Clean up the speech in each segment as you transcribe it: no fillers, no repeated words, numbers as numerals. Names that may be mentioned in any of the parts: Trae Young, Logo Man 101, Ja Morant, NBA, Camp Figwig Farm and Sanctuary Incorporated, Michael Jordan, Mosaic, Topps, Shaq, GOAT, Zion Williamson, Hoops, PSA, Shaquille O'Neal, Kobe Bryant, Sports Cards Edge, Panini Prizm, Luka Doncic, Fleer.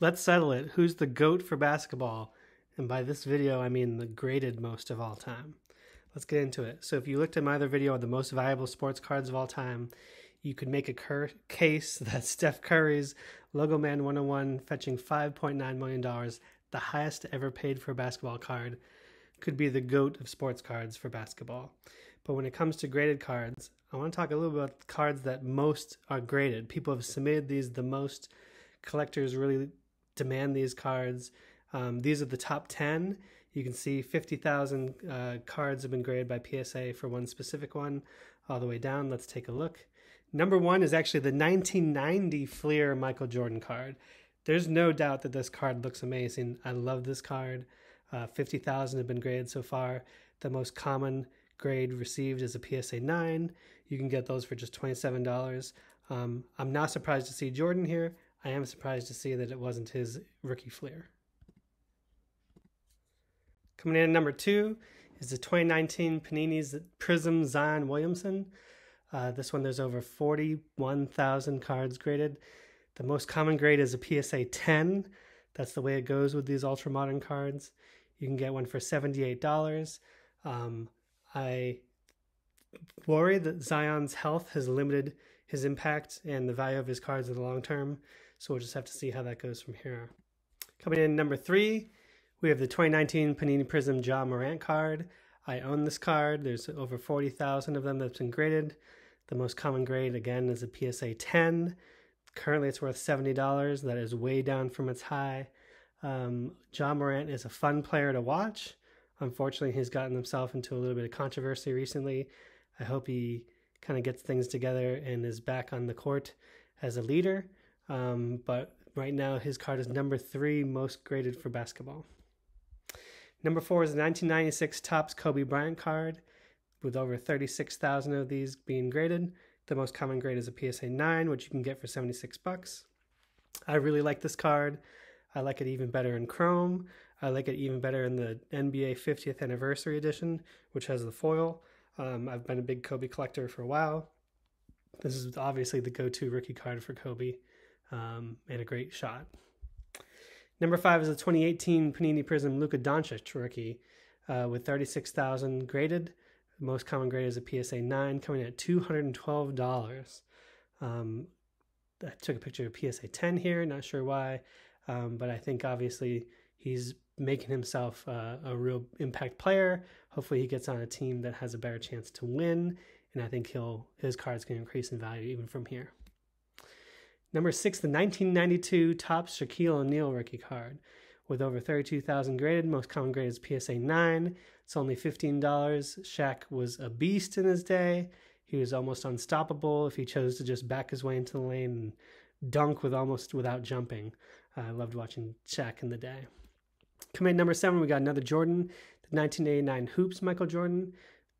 Let's settle it. Who's the GOAT for basketball? And by this video, I mean the graded most of all time. Let's get into it. So if you looked at my other video on the most valuable sports cards of all time, you could make a case that Steph Curry's Logo Man 101 fetching $5.9 million, the highest ever paid for a basketball card, could be the GOAT of sports cards for basketball. But when it comes to graded cards, I want to talk a little bit about cards that most are graded. People have submitted these the most. Collectors really demand these cards. These are the top 10. You can see 50,000 cards have been graded by PSA for one specific one. All the way down, let's take a look. Number one is actually the 1990 Fleer Michael Jordan card. There's no doubt that this card looks amazing. I love this card. 50,000 have been graded so far. The most common grade received is a PSA 9. You can get those for just $27. I'm not surprised to see Jordan here. I am surprised to see that it wasn't his rookie Fleer. Coming in at number two is the 2019 Panini's Prizm Zion Williamson. This one, there's over 41,000 cards graded. The most common grade is a PSA 10. That's the way it goes with these ultra modern cards. You can get one for $78. I worry that Zion's health has limited his impact and the value of his cards in the long term. So we'll just have to see how that goes from here. Coming in number three, we have the 2019 Panini Prizm Ja Morant card. I own this card. There's over 40,000 of them that's been graded. The most common grade, again, is a PSA 10. Currently, it's worth $70. That is way down from its high. Ja Morant is a fun player to watch. Unfortunately, he's gotten himself into a little bit of controversy recently. I hope he kind of gets things together and is back on the court as a leader. But right now, his card is number three most graded for basketball. Number four is the 1996 Topps Kobe Bryant card, with over 36,000 of these being graded. The most common grade is a PSA 9, which you can get for $76. I really like this card. I like it even better in chrome. I like it even better in the NBA 50th anniversary edition, which has the foil. I've been a big Kobe collector for a while. This is obviously the go-to rookie card for Kobe, and a great shot. Number five is the 2018 Panini Prizm Luka Doncic rookie, with 36,000 graded. The most common grade is a PSA 9, coming at $212. I took a picture of PSA 10 here, not sure why, but I think obviously he's making himself a real impact player. Hopefully he gets on a team that has a better chance to win, and I think his cards can increase in value even from here. Number six, the 1992 Topps Shaquille O'Neal rookie card, with over 32,000 graded. Most common grade is PSA 9. It's only $15. Shaq was a beast in his day. He was almost unstoppable if he chose to just back his way into the lane and dunk with almost without jumping. I loved watching Shaq in the day. Coming in number seven, we got another Jordan, the 1989 Hoops Michael Jordan.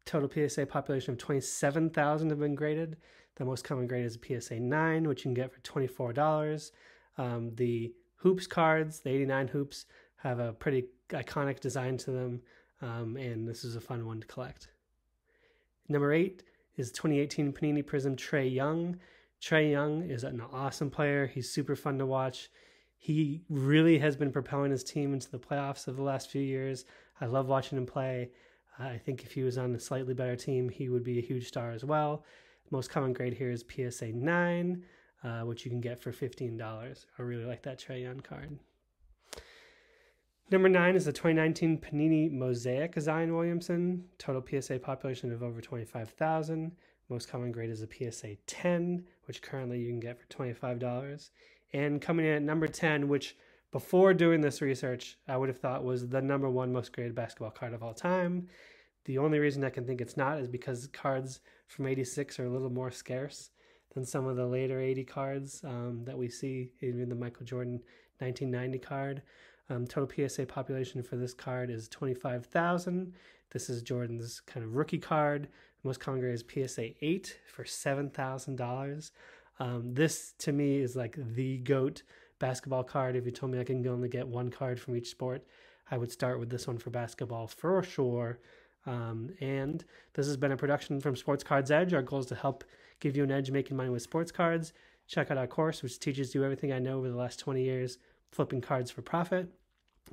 Total PSA population of 27,000 have been graded. The most common grade is a PSA 9, which you can get for $24. The Hoops cards, the 89 Hoops, have a pretty iconic design to them, and this is a fun one to collect. Number eight is 2018 Panini Prizm Trae Young. Trae Young is an awesome player. He's super fun to watch. He really has been propelling his team into the playoffs of the last few years. I love watching him play. I think if he was on a slightly better team, he would be a huge star as well. Most common grade here is PSA 9, which you can get for $15. I really like that Trae Young card. Number 9 is the 2019 Panini Mosaic Zion Williamson. Total PSA population of over 25,000. Most common grade is a PSA 10, which currently you can get for $25. And coming in at number 10, which before doing this research, I would have thought was the number one most graded basketball card of all time. The only reason I can think it's not is because cards from 86 are a little more scarce than some of the later 80 cards that we see, even the Michael Jordan 1990 card. Total PSA population for this card is 25,000. This is Jordan's kind of rookie card. The most common grade is PSA 8 for $7,000. This, to me, is like the GOAT basketball card. If you told me I can only get one card from each sport, I would start with this one for basketball for sure. And this has been a production from Sports Cards Edge. Our goal is to help give you an edge making money with sports cards. Check out our course, which teaches you everything I know over the last 20 years. flipping cards for profit.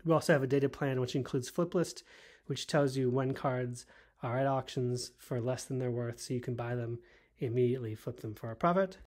We also have a data plan which includes flip list, which tells you when cards are at auctions for less than they're worth, so you can buy them immediately, flip them for a profit.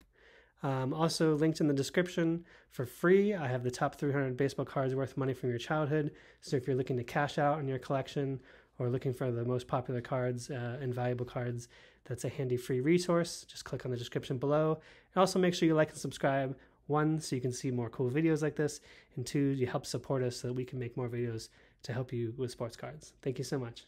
Also linked in the description for free, I have the top 300 baseball cards worth money from your childhood. So if you're looking to cash out on your collection or looking for the most popular cards and valuable cards, that's a handy free resource. Just click on the description below. And also make sure you like and subscribe. One, so you can see more cool videos like this. And two, you help support us so that we can make more videos to help you with sports cards. Thank you so much.